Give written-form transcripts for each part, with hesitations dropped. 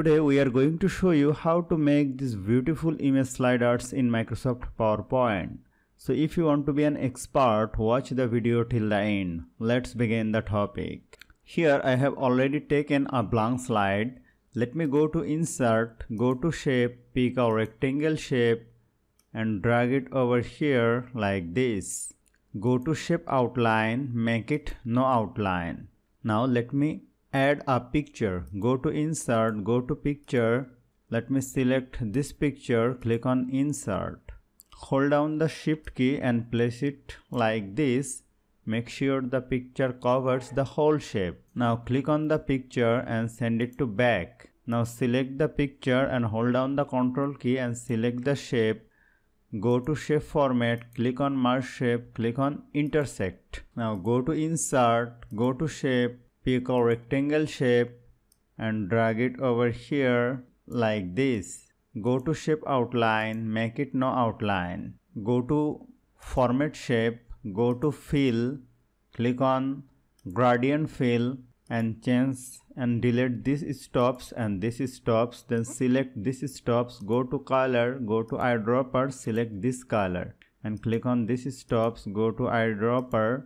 Today we are going to show you how to make these beautiful image sliders in Microsoft PowerPoint. So if you want to be an expert, watch the video till the end. Let's begin the topic. Here I have already taken a blank slide. Let me go to Insert, go to Shape, pick a rectangle shape and drag it over here like this. Go to Shape Outline, make it no outline. Now let me add a picture. Go to Insert, go to Picture. Let me select this picture, click on Insert. Hold down the Shift key and place it like this. Make sure the picture covers the whole shape. Now click on the picture and send it to back. Now select the picture and hold down the Control key and select the shape. Go to Shape Format, click on Merge Shape, click on Intersect. Now go to Insert, go to Shape, pick a rectangle shape and drag it over here like this. Go to Shape Outline, make it no outline. Go to Format Shape, go to Fill, click on Gradient Fill and change and delete this stops and this stops, then select this stops, go to Color, go to Eyedropper, select this color and click on this stops, go to Eyedropper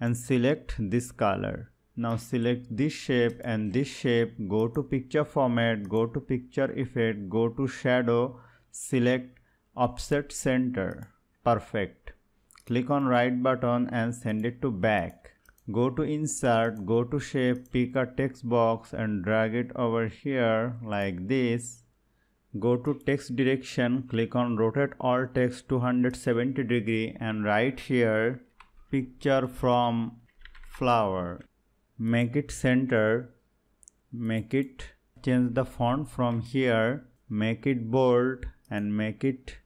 and select this color. Now select this shape and this shape, go to Picture Format, go to Picture Effect, go to Shadow, select Offset Center. Perfect. Click on Right button and send it to back. Go to Insert, go to Shape, pick a text box and drag it over here like this. Go to Text Direction, click on Rotate All Text 270 degree and write here Picture from Flower. Make it center, make it change the font from here, make it bold and make it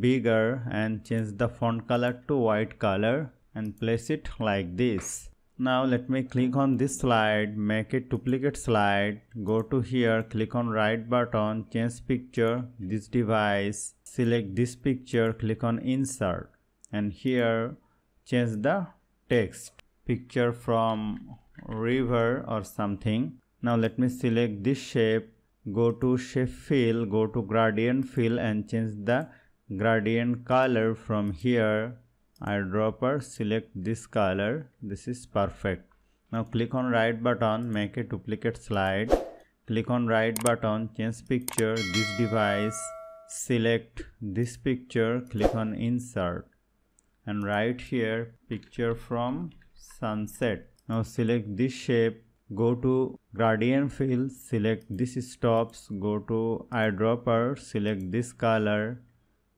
bigger and change the font color to white color and place it like this. Now let me click on this slide, make it duplicate slide, go to here, click on Right button, change picture, this device, select this picture, click on Insert and here change the text, picture from river or something. Now let me select this shape, go to Shape Fill, go to Gradient Fill and change the gradient color from here. Eyedropper, select this color, this is perfect. Now click on Right button, make a duplicate slide, click on Right button, change picture, this device, select this picture, click on Insert and write here Picture from Sunset. Now select this shape, go to Gradient Fill, select this stops, go to Eyedropper, select this color,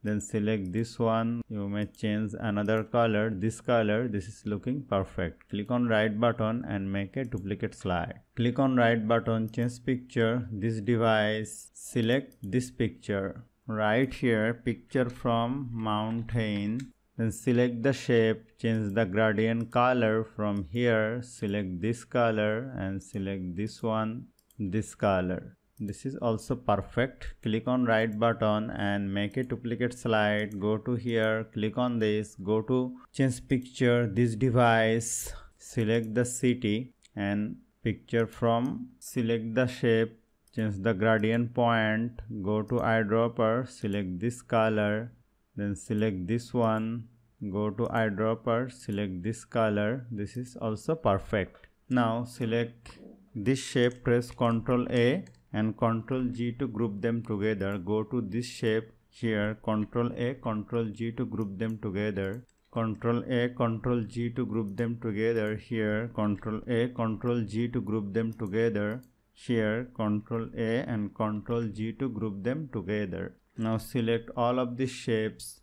then select this one, you may change another color, this is looking perfect. Click on Right button and make a duplicate slide. Click on Right button, change picture, this device, select this picture, right here Picture from Mountain, then select the shape, change the gradient color from here, select this color and select this one, this color. This is also perfect. Click on Right button and make a duplicate slide. Go to here, click on this, go to change picture, this device, select the city and picture from, select the shape, change the gradient point, go to Eyedropper, select this color, then select this one, go to Eyedropper, select this color, this is also perfect. Now select this shape, press Ctrl A and Ctrl G to group them together. Go to this shape here, Ctrl A, Ctrl G to group them together. Ctrl A, Ctrl G to group them together here. Ctrl A, Ctrl G to group them together here. Ctrl A and Ctrl G to group them together. Now select all of these shapes.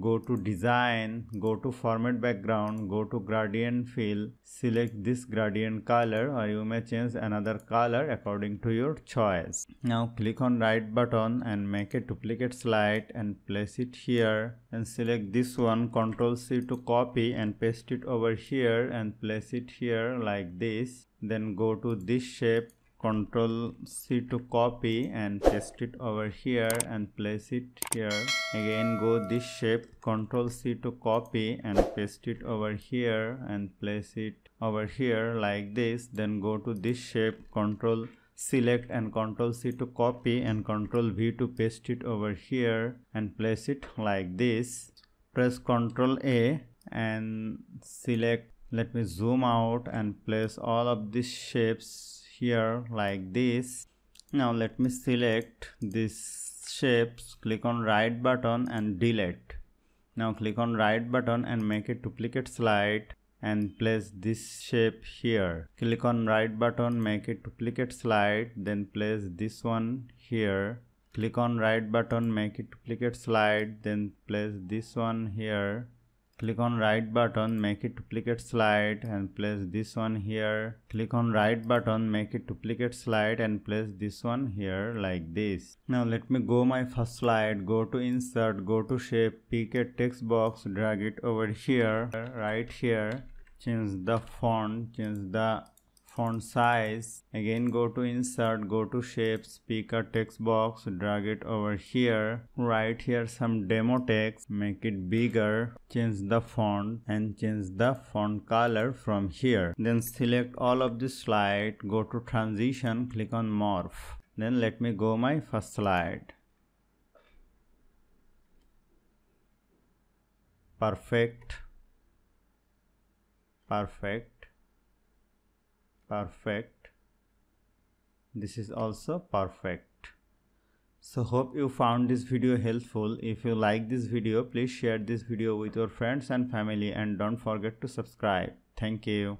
Go to Design, go to Format Background, go to Gradient Fill, select this gradient color or you may change another color according to your choice. Now click on Right button and make a duplicate slide and place it here and select this one, Ctrl C to copy and paste it over here and place it here like this. Then go to this shape, Ctrl C to copy and paste it over here and place it here. Again go this shape, Ctrl C to copy and paste it over here and place it over here like this. Then go to this shape, Ctrl Select and Ctrl C to copy and Ctrl V to paste it over here and place it like this. Press Ctrl A and select. Let me zoom out and place all of these shapes here like this. Now let me select these shapes, click on right button and delete. Now click on right button and make it duplicate slide and place this shape here. Click on right button, make it duplicate slide, then place this one here. Click on right button, make it duplicate slide, then place this one here. Click on right button, make it duplicate slide and place this one here. Click on right button, make it duplicate slide and place this one here like this. Now let me go my first slide, go to insert, go to shape, pick a text box, drag it over here, right here. Change the font, change the font size. Again go to insert, go to shapes, pick a text box, drag it over here. Right here some demo text, make it bigger, change the font and change the font color from here. Then select all of this slide, go to transition, click on morph. Then let me go my first slide. Perfect. Perfect. Perfect. This is also perfect. So hope you found this video helpful. If you like this video, please share this video with your friends and family and don't forget to subscribe. Thank you.